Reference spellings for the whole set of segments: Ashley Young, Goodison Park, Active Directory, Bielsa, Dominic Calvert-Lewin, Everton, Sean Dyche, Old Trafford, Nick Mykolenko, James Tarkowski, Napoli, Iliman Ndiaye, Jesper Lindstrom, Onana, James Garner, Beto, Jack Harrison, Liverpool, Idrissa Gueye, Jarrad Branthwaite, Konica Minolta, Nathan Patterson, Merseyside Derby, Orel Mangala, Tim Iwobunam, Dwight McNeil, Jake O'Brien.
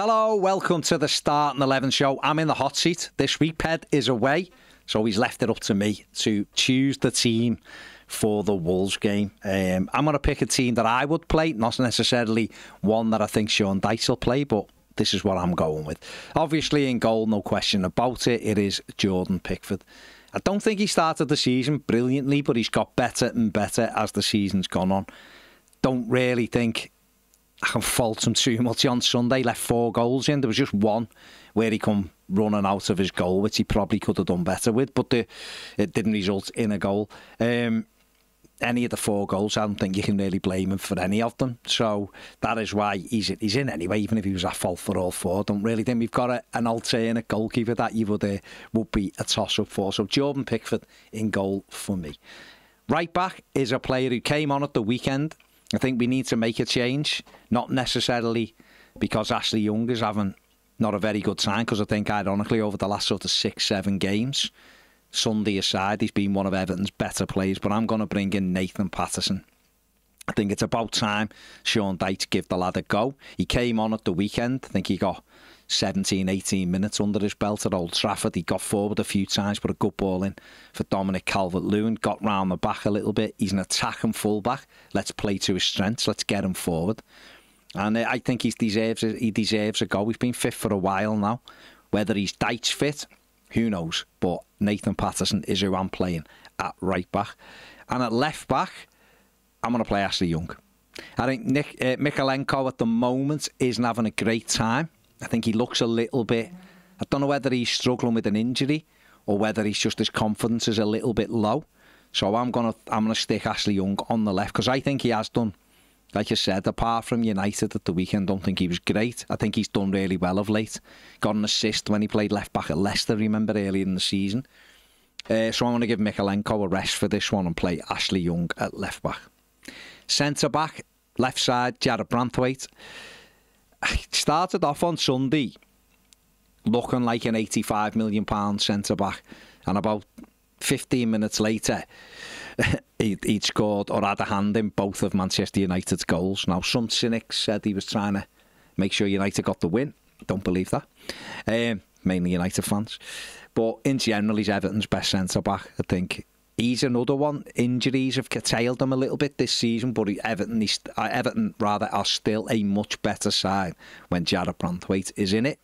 Hello, welcome to the Start and 11 show. I'm in the hot seat. This week, Ped is away, so he's left it up to me to choose the team for the Wolves game. I'm going to pick a team that I would play, not necessarily one that I think Sean Dyche will play, but this is what I'm going with. Obviously, in goal, no question about it, it is Jordan Pickford. I don't think he started the season brilliantly, but he's got better and better as the season's gone on. Don't really think I can fault him too much. On Sunday, left 4 goals in. There was just one where he come running out of his goal, which he probably could have done better with, but it didn't result in a goal. Any of the 4 goals, I don't think you can really blame him for any of them. So that is why he's in anyway, even if he was at fault for all 4. I don't really think we've got an alternate goalkeeper that you would be a toss-up for. So Jordan Pickford in goal for me. Right back is a player who came on at the weekend. I think we need to make a change, not necessarily because Ashley Young is having not a very good time, because I think, ironically, over the last sort of 6-7 games, Sunday aside, he's been one of Everton's better players, but I'm going to bring in Nathan Patterson. I think it's about time Sean Dyche give the lad a go. He came on at the weekend. I think he got 17, 18 minutes under his belt at Old Trafford. He got forward a few times, put a good ball in for Dominic Calvert-Lewin, got round the back a little bit. He's an attacking fullback. Let's play to his strengths. Let's get him forward. And I think he deserves a go. He's been fit for a while now. Whether he's Dyche fit, who knows? But Nathan Patterson is who I'm playing at right back. And at left back, I'm going to play Ashley Young. I think Nick Mykolenko at the moment isn't having a great time. I think he looks a little bit... I don't know whether he's struggling with an injury or whether he's just his confidence is a little bit low. So I'm gonna stick Ashley Young on the left, because I think he has done, like I said, apart from United at the weekend, I don't think he was great. I think he's done really well of late. Got an assist when he played left back at Leicester, remember, earlier in the season. So I'm going to give Mykolenko a rest for this one and play Ashley Young at left back. Centre back, left side, Jarrad Branthwaite. Started off on Sunday looking like an £85 million centre-back, and about 15 minutes later he'd scored or had a hand in both of Manchester United's goals. Now, some cynics said he was trying to make sure United got the win. Don't believe that. Mainly United fans. But in general, he's Everton's best centre-back, I think. He's another one. Injuries have curtailed him a little bit this season, but Everton are still a much better side when Jarrad Branthwaite is in it.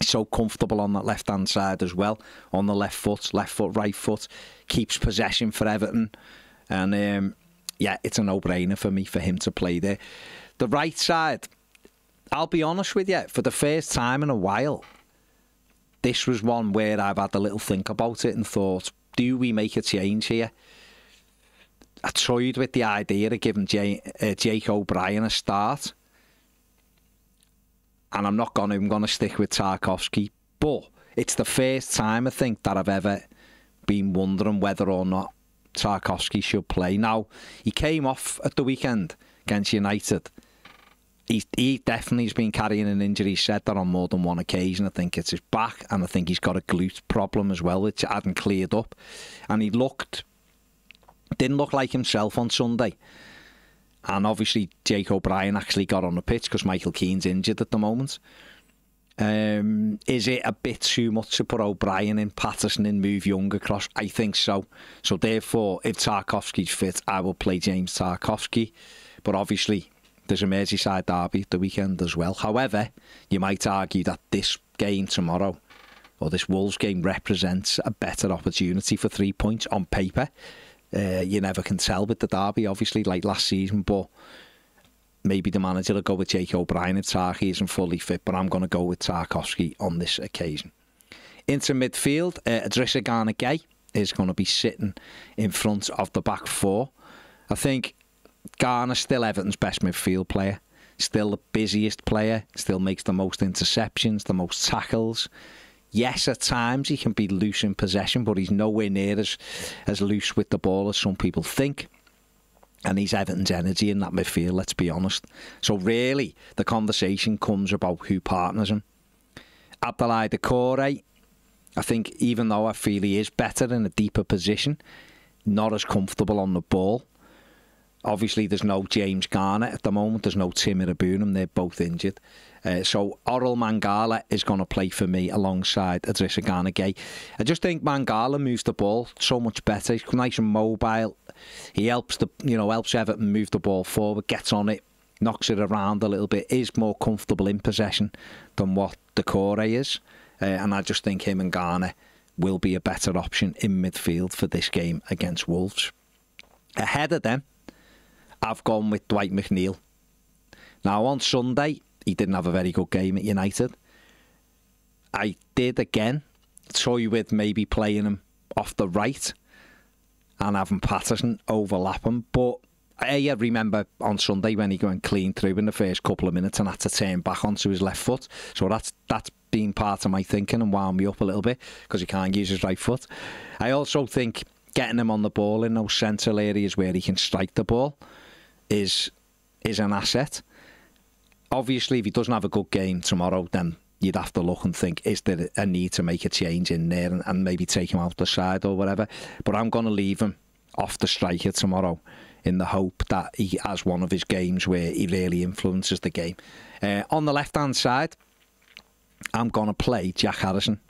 So comfortable on that left-hand side as well, on the left foot, right foot. Keeps possession for Everton. And, yeah, it's a no-brainer for me for him to play there. The right side, I'll be honest with you, for the first time in a while, this was one where I've had a little think about it and thought, do we make a change here? I toyed with the idea of giving Jake O'Brien a start. And I'm not going to. I'm going to stick with Tarkowski. But it's the first time, I think, that I've ever been wondering whether or not Tarkowski should play. Now, he came off at the weekend against United. He definitely has been carrying an injury. He said that on more than one occasion. I think it's his back, and I think he's got a glute problem as well, which hadn't cleared up. And he didn't look like himself on Sunday. And obviously, Jake O'Brien actually got on the pitch because Michael Keane's injured at the moment. Is it a bit too much to put O'Brien in, Patterson in, move Young across? I think so. So therefore, if Tarkowski's fit, I will play James Tarkowski. But obviously, there's a Merseyside derby at the weekend as well. However, you might argue that this game tomorrow, or this Wolves game, represents a better opportunity for 3 points on paper. You never can tell with the derby, obviously, like last season, but maybe the manager will go with Jake O'Brien if Tarkowski isn't fully fit, but I'm going to go with Tarkowski on this occasion. Into midfield, Idrissa Gueye is going to be sitting in front of the back 4. I think Garner's still Everton's best midfield player, still the busiest player, still makes the most interceptions, the most tackles. Yes, at times he can be loose in possession, but he's nowhere near as loose with the ball as some people think. And he's Everton's energy in that midfield, let's be honest. So really, the conversation comes about who partners him. Abdoulaye Doucoure, I think, even though I feel he is better in a deeper position, not as comfortable on the ball. Obviously, there's no James Garner at the moment. There's no Tim Iwobunam. They're both injured. So Orel Mangala is going to play for me alongside Idrissa Gueye. I just think Mangala moves the ball so much better. He's nice and mobile. He helps the helps Everton move the ball forward, gets on it, knocks it around a little bit, is more comfortable in possession than what Doucoure is. And I just think him and Garner will be a better option in midfield for this game against Wolves. Ahead of them, I've gone with Dwight McNeil. Now, on Sunday, he didn't have a very good game at United. I did, again, toy with maybe playing him off the right and having Patterson overlap him. But I remember on Sunday when he went clean through in the first couple of minutes and had to turn back onto his left foot. So that's been part of my thinking and wound me up a little bit because he can't use his right foot. I also think getting him on the ball in those central areas where he can strike the ball is an asset. Obviously, if he doesn't have a good game tomorrow, then you'd have to look and think, is there a need to make a change in there and maybe take him out the side or whatever? But I'm going to leave him off the striker tomorrow in the hope that he has one of his games where he really influences the game. On the left-hand side, I'm going to play Jack Harrison.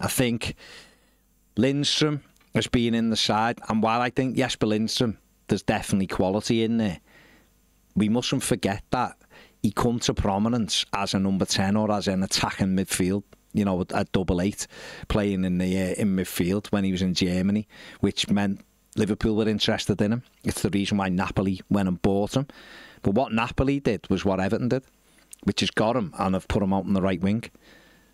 I think Lindstrom has been in the side, and while I think Jesper Lindstrom, there's definitely quality in there, we mustn't forget that he come to prominence as a number 10 or as an attacking midfield, a double 8, playing in midfield when he was in Germany, which meant Liverpool were interested in him. It's the reason why Napoli went and bought him. But what Napoli did was what Everton did, which has got him and have put him out on the right wing.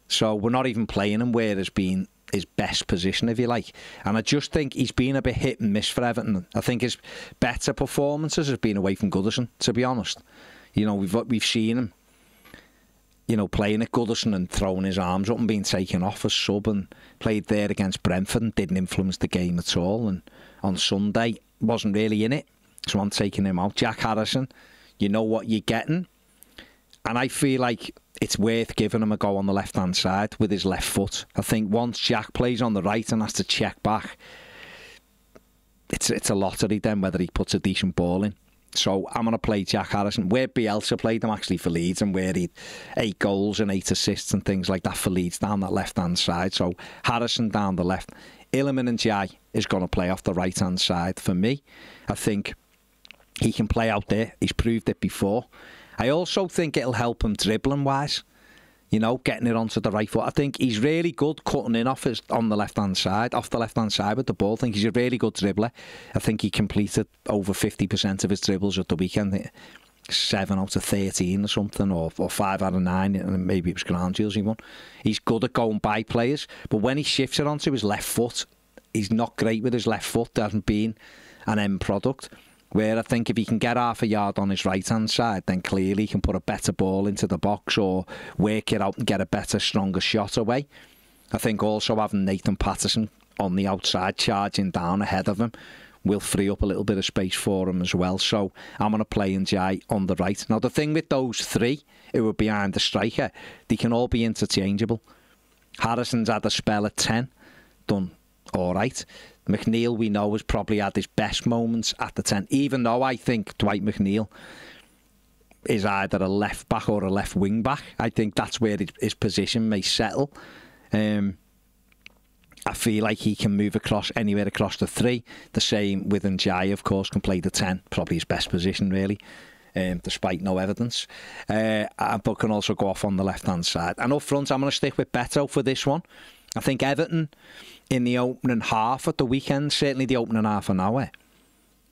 So we're not even playing him where has been his best position, if you like. And I just think he's been a bit hit and miss for Everton. I think his better performances have been away from Goodison, to be honest. We've seen him, playing at Goodison and throwing his arms up and being taken off as sub, and played there against Brentford and didn't influence the game at all. And on Sunday, wasn't really in it, so I'm taking him out. Jack Harrison, you know what you're getting. And I feel like it's worth giving him a go on the left-hand side with his left foot. I think once Jack plays on the right and has to check back, it's a lottery then whether he puts a decent ball in. So I'm going to play Jack Harrison. Where Bielsa played him actually for Leeds, and where he'd 8 goals and 8 assists and things like that for Leeds, down that left-hand side. So Harrison down the left. Iliman Ndiaye is going to play off the right-hand side for me. I think he can play out there. He's proved it before. I also think it'll help him dribbling-wise, getting it onto the right foot. I think he's really good cutting in on the left-hand side, off the left-hand side with the ball. I think he's a really good dribbler. I think he completed over 50% of his dribbles at the weekend, 7 out of 13 or something, or 5 out of 9, and maybe it was Grand Jules he won. He's good at going by players, but when he shifts it onto his left foot, he's not great with his left foot. There hasn't been an end product. Where I think if he can get half a yard on his right-hand side, then clearly he can put a better ball into the box or work it out and get a better, stronger shot away. I think also having Nathan Patterson on the outside, charging down ahead of him, will free up a little bit of space for him as well. So I'm going to play Ndiaye on the right. Now, the thing with those three who are behind the striker, they can all be interchangeable. Harrison's had a spell at 10, done all right. McNeil, we know, has probably had his best moments at the 10, even though I think Dwight McNeil is either a left-back or a left-wing-back. I think that's where his position may settle. I feel like he can move across anywhere across the 3. The same with Ndiaye, of course, can play the 10, probably his best position, really, despite no evidence. But can also go off on the left-hand side. And up front, I'm going to stick with Beto for this one. I think Everton, in the opening half at the weekend, certainly the opening half an hour,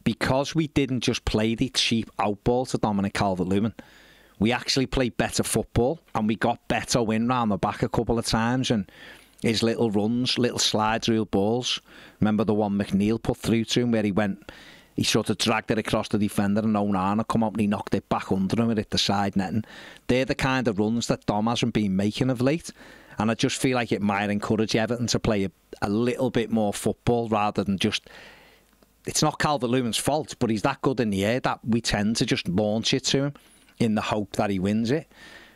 because we didn't just play the cheap outball to Dominic Calvert-Lewin, we actually played better football, and we got Beto in round the back a couple of times, and his little runs, little slides, real balls. Remember the one McNeil put through to him where he went, he sort of dragged it across the defender and Onana come up and he knocked it back under him and hit the side netting. They're the kind of runs that Dom hasn't been making of late. And I just feel like it might encourage Everton to play a little bit more football rather than just... It's not Calvert-Lewin's fault, but he's that good in the air that we tend to just launch it to him in the hope that he wins it.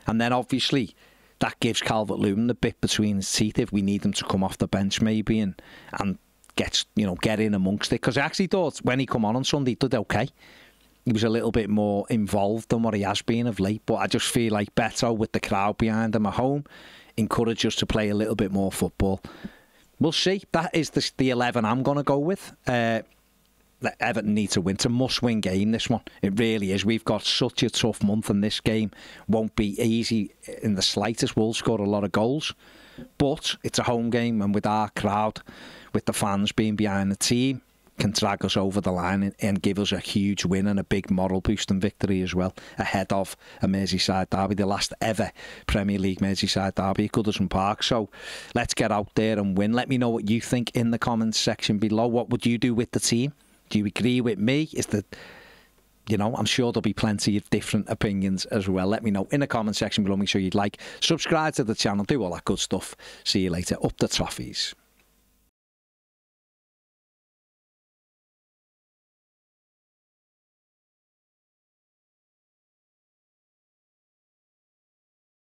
And then obviously that gives Calvert-Lewin the bit between his teeth if we need him to come off the bench maybe and get in amongst it, because I actually thought when he come on Sunday he did okay. He was a little bit more involved than what he has been of late, but I just feel like Beto, with the crowd behind him at home, encouraged us to play a little bit more football. We'll see. That is the 11 I'm going to go with. Everton need to win. It's a must-win game, this one. It really is. We've got such a tough month, and this game won't be easy in the slightest. We'll score a lot of goals, but it's a home game, and with our crowd, with the fans being behind the team, can drag us over the line and give us a huge win and a big moral boost and victory as well, ahead of a Merseyside derby, the last ever Premier League Merseyside derby at Goodison Park. So let's get out there and win. Let me know what you think in the comments section below. What would you do with the team? Do you agree with me? You know, I'm sure there'll be plenty of different opinions as well. Let me know in the comment section below. Make sure you'd like, subscribe to the channel, do all that good stuff. See you later. Up the toffees.